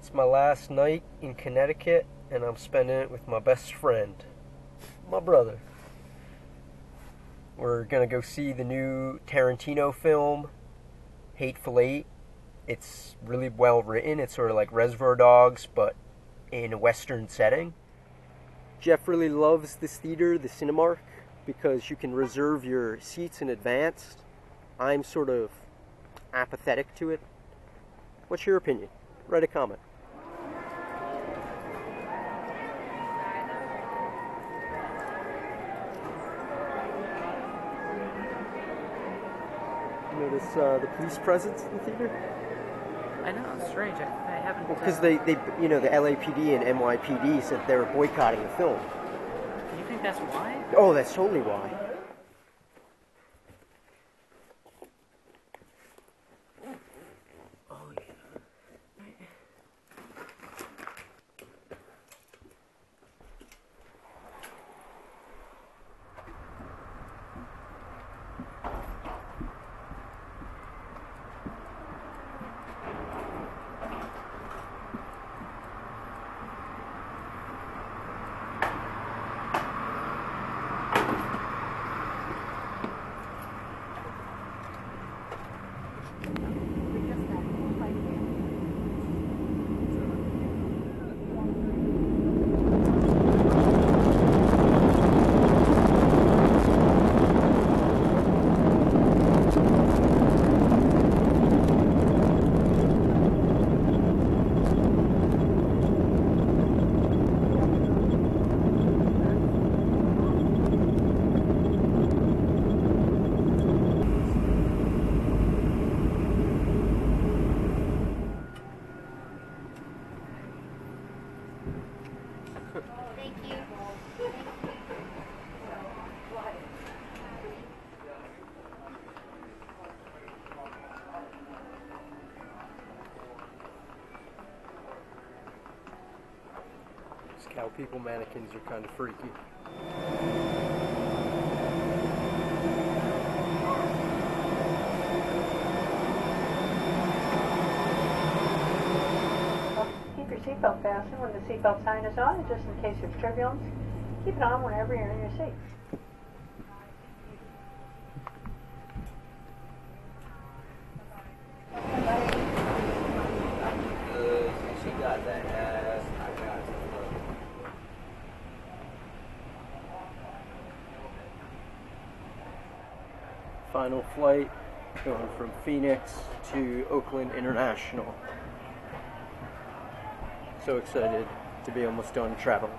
It's my last night in Connecticut, and I'm spending it with my best friend, my brother. We're going to go see the new Tarantino film, Hateful Eight. It's really well written. It's sort of like Reservoir Dogs, but in a Western setting. Jeff really loves this theater, the Cinemark, because you can reserve your seats in advance. I'm sort of apathetic to it. What's your opinion? Write a comment. Notice the police presence in the theater? I know, it's strange. I haven't... Well, because they, you know, the LAPD and NYPD said they were boycotting the film. You think that's why? Oh, that's totally why. Oh, yeah. Cow people mannequins are kind of freaky. Keep your seatbelt fastened when the seatbelt sign is on, just in case of turbulence. Keep it on whenever you're in your seat. Final flight going from Phoenix to Oakland International. So excited to be almost done traveling.